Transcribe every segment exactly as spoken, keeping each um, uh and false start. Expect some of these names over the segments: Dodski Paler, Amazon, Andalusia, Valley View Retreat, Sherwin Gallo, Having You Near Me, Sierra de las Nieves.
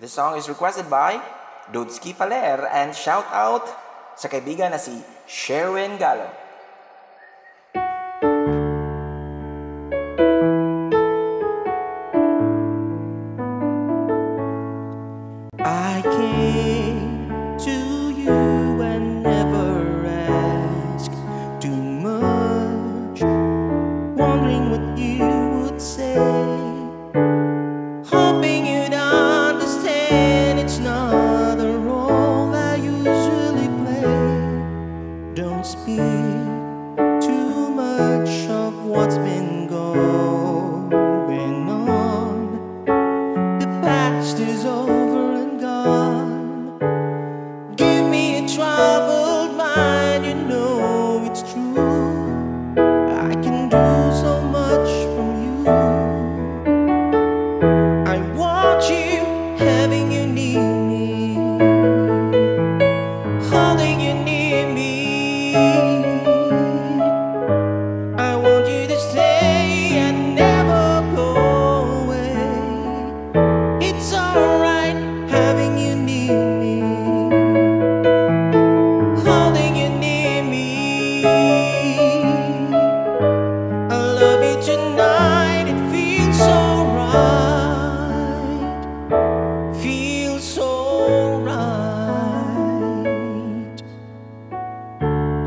This song is requested by Dodski Paler and shout out sa kaibigan na si Sherwin Gallo. I came to you and never asked too much, wondering what you would say, hoping you'd understand it's not the role I usually play. Don't speak too much of what's been going on. The past is over. Give me a troubled mind, you know it's true. I can do so much from you. I want you, having you near me, holding you near me. I want you to stay and never go away. It's alright having you near me, holding you near me. I love you tonight, it feels so right, feels so right.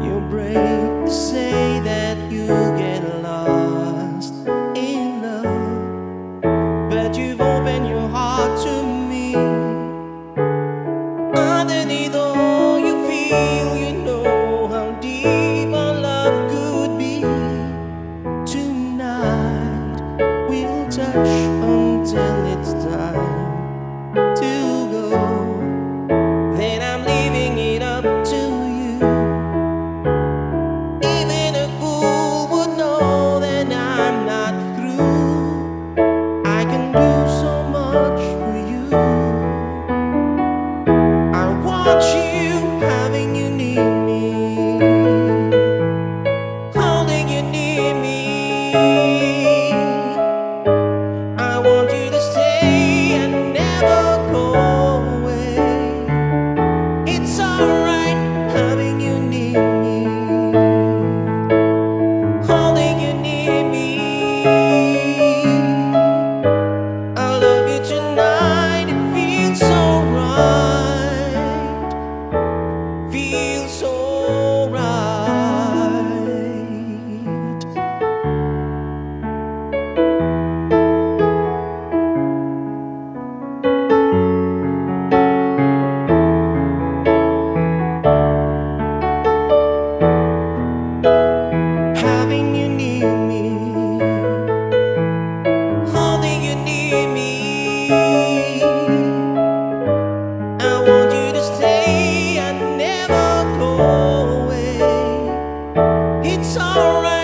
You're brave to say that you get lost in love, but you've opened your heart to me. Underneath all you feel, you know how deep our love could be. Tonight we'll touch until it's time to go. Then I'm leaving it up to you. Even a fool would know that I'm not through. I can do so much for you. I want you, having you near me, holding you near me. I want you to stay and never go away. It's alright having you near me, holding you near me. I love you tonight, it feels so right, feels so right. Having you near me, holding you near me. I want you to stay. It's alright.